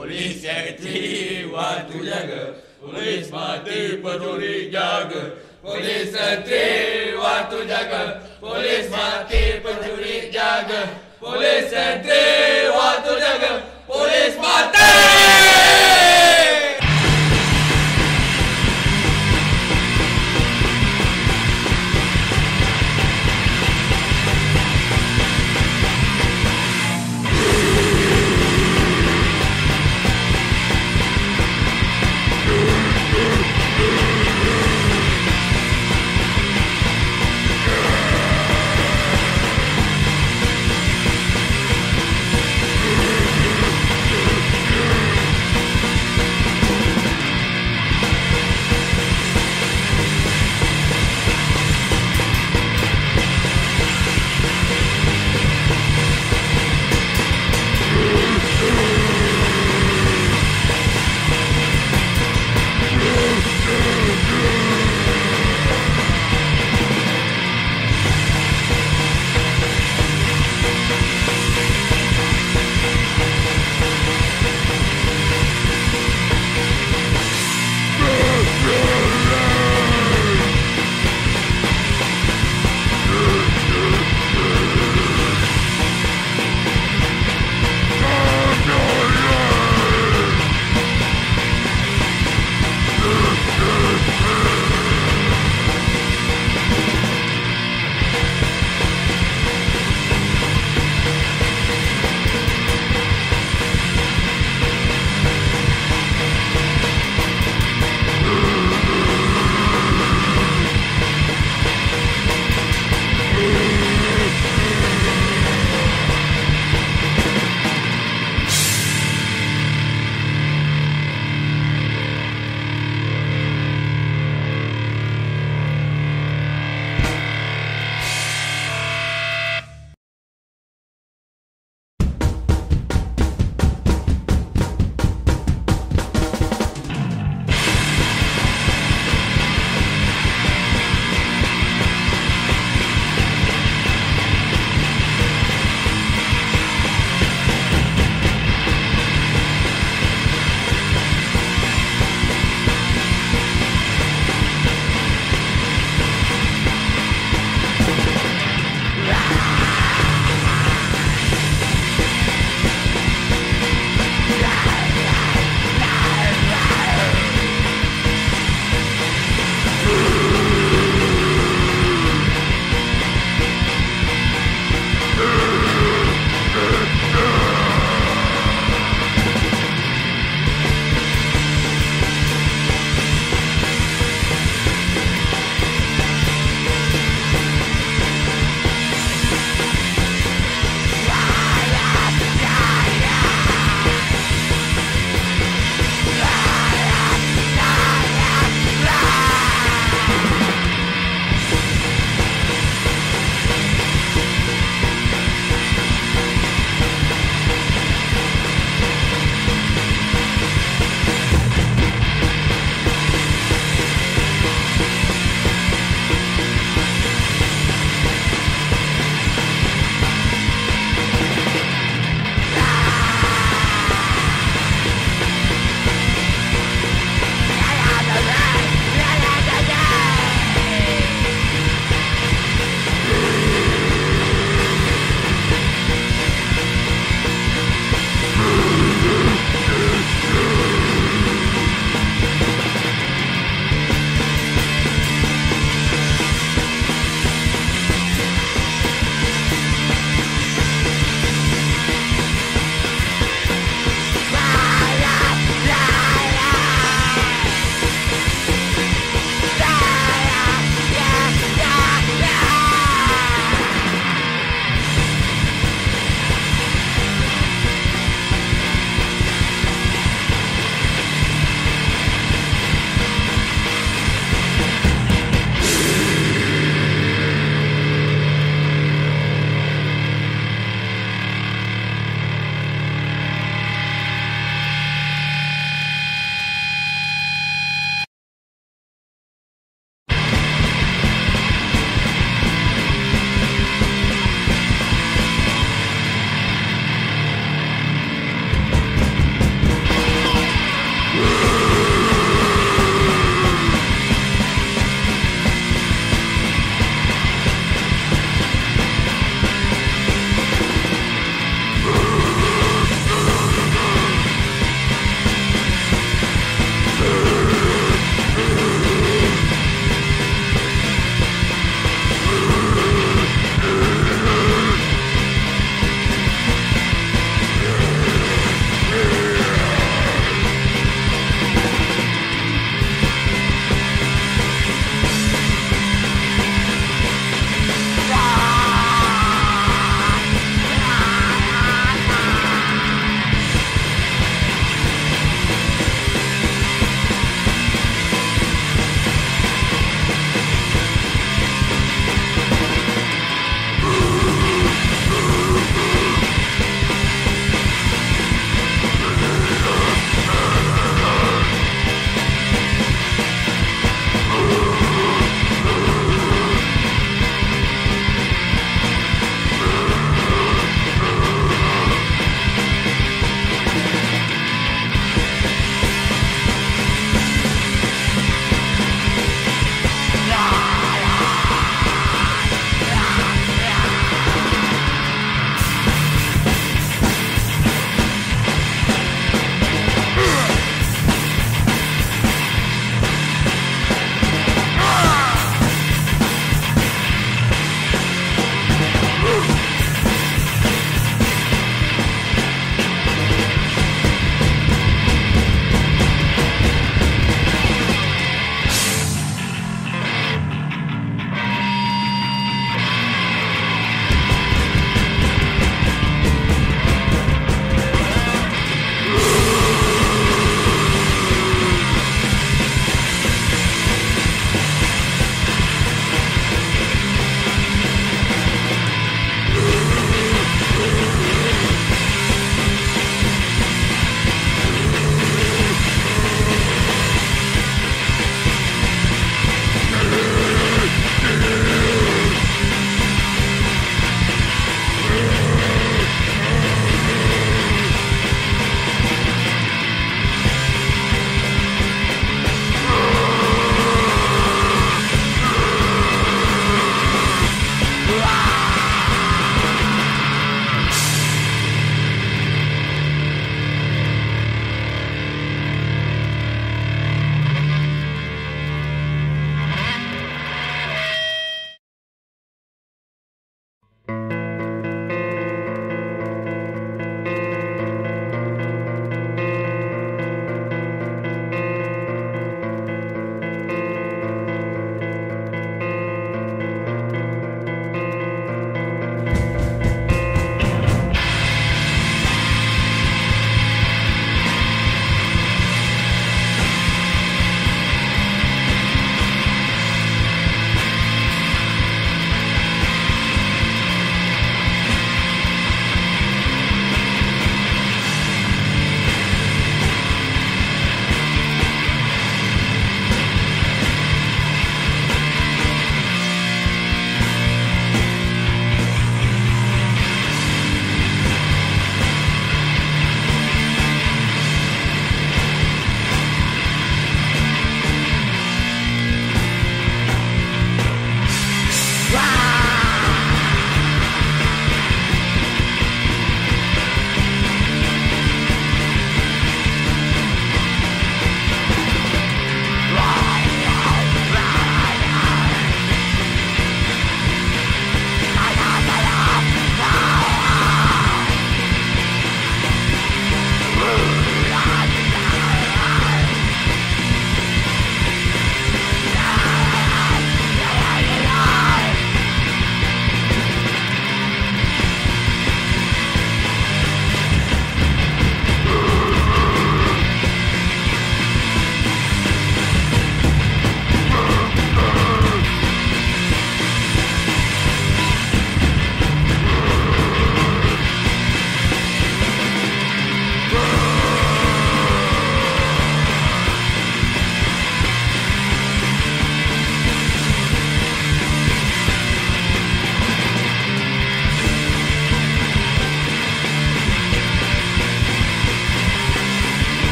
Polis sentri bantu jaga, polis mati peduli jaga. Polis sentri bantu jaga, polis mati peduli jaga. Polis sentri bantu jaga, polis mati.